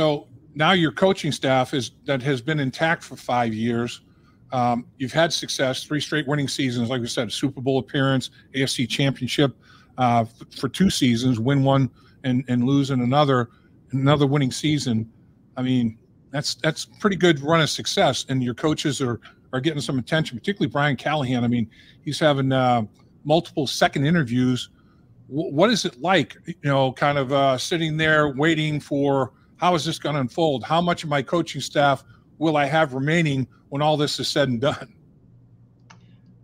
So now your coaching staff is that has been intact for 5 years. You've had success, 3 straight winning seasons. Like we said, Super Bowl appearance, AFC championship for 2 seasons, win one and lose in another winning season. I mean, that's pretty good run of success. And your coaches are getting some attention, particularly Brian Callahan. I mean, he's having multiple second interviews. What is it like, you know, kind of sitting there waiting for how is this going to unfold? How much of my coaching staff will I have remaining when all this is said and done?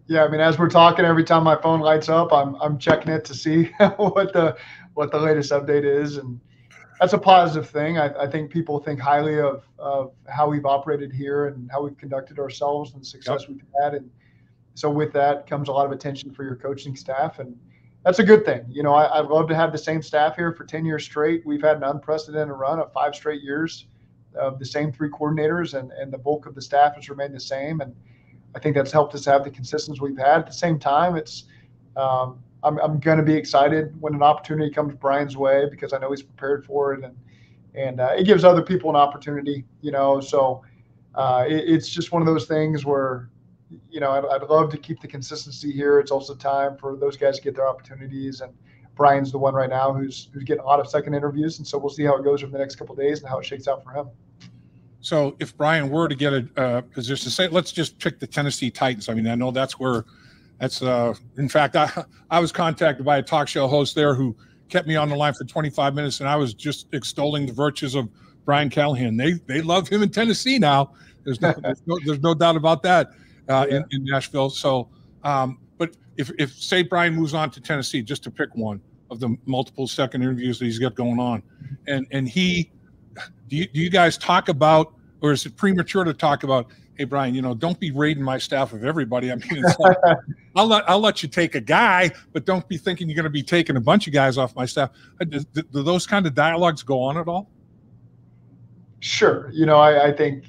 Yeah, I mean, as we're talking, every time my phone lights up, I'm checking it to see what the latest update is. And that's a positive thing. I think people think highly of how we've operated here and how we've conducted ourselves and the success Yep. we've had. And so with that comes a lot of attention for your coaching staff. And that's a good thing. You know, I'd love to have the same staff here for 10 years straight. We've had an unprecedented run of 5 straight years of the same 3 coordinators, and the bulk of the staff has remained the same. And I think that's helped us have the consistency we've had. At the same time, it's I'm going to be excited when an opportunity comes Brian's way, because I know he's prepared for it, and it gives other people an opportunity, you know. So it's just one of those things where, you know, I'd love to keep the consistency here. It's also time for those guys to get their opportunities, and Brian's the one right now who's getting a lot of second interviews, and so we'll see how it goes over the next couple of days and how it shakes out for him. So if Brian were to get a position, say, let's just pick the Tennessee Titans. I mean, I know that's where – that's in fact, I was contacted by a talk show host there who kept me on the line for 25 minutes, and I was just extolling the virtues of Brian Callahan. They love him in Tennessee now. There's no doubt about that in Nashville. So, but if say Brian moves on to Tennessee, just to pick one of the multiple second interviews that he's got going on, and he, do you guys talk about, or is it premature to talk about, hey, Brian, you know, don't be raiding my staff of everybody. I mean, it's like, I'll let you take a guy, but don't be thinking you're going to be taking a bunch of guys off my staff. Do those kind of dialogues go on at all? Sure. You know, I think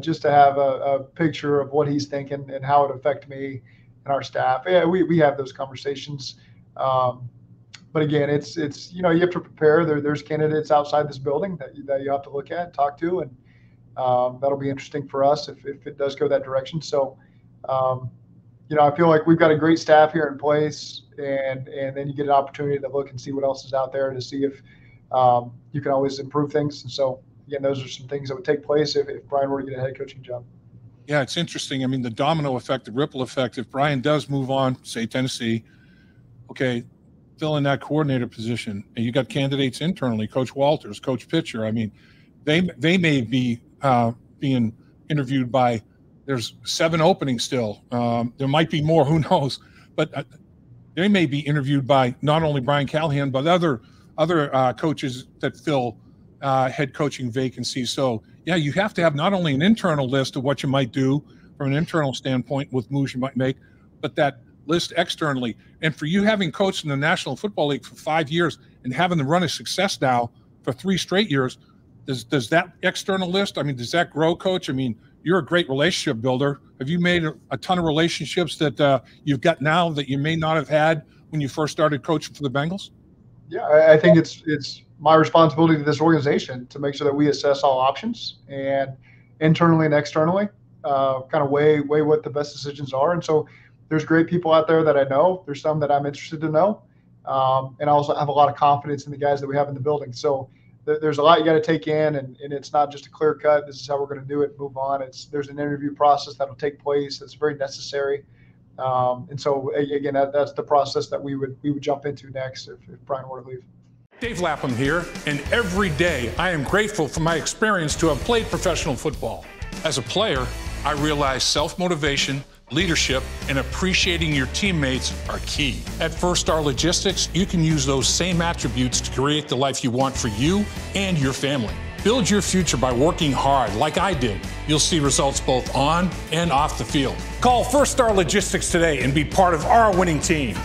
just to have a picture of what he's thinking and how it affects me and our staff, yeah, we have those conversations. But again, it's you know, you have to prepare. There's candidates outside this building that you have to look at, talk to, and that'll be interesting for us if it does go that direction. So, you know, I feel like we've got a great staff here in place, and then you get an opportunity to look and see what else is out there to see if you can always improve things. And so, again, those are some things that would take place if Brian were to get a head coaching job. Yeah, it's interesting. I mean, the domino effect, the ripple effect, if Brian does move on, say Tennessee, okay, fill in that coordinator position, and you got candidates internally, Coach Walters, Coach Pitcher. I mean, they may be being interviewed by, there's 7 openings still. There might be more, who knows, but they may be interviewed by not only Brian Callahan, but other coaches that fill head coaching vacancies. So yeah, you have to have not only an internal list of what you might do from an internal standpoint with moves you might make, but that list externally. And for you having coached in the National Football League for 5 years and having the run of success now for 3 straight years, does that external list, I mean, does that grow, Coach? I mean, you're a great relationship builder. Have you made a ton of relationships that you've got now that you may not have had when you first started coaching for the Bengals? Yeah, I think it's my responsibility to this organization to make sure that we assess all options, and internally and externally, kind of weigh what the best decisions are. And so there's great people out there that I know. There's some that I'm interested to know. And I also have a lot of confidence in the guys that we have in the building. So there's a lot you got to take in, and it's not just a clear cut. This is how we're going to do it. Move on. There's an interview process that'll take place. That's very necessary. And so again, that's the process that we would jump into next if Brian were to leave. Dave Lapham here, and every day I am grateful for my experience to have played professional football. As a player, I realized self-motivation, leadership, and appreciating your teammates are key. At First Star Logistics, you can use those same attributes to create the life you want for you and your family. Build your future by working hard like I did. You'll see results both on and off the field. Call First Star Logistics today and be part of our winning team.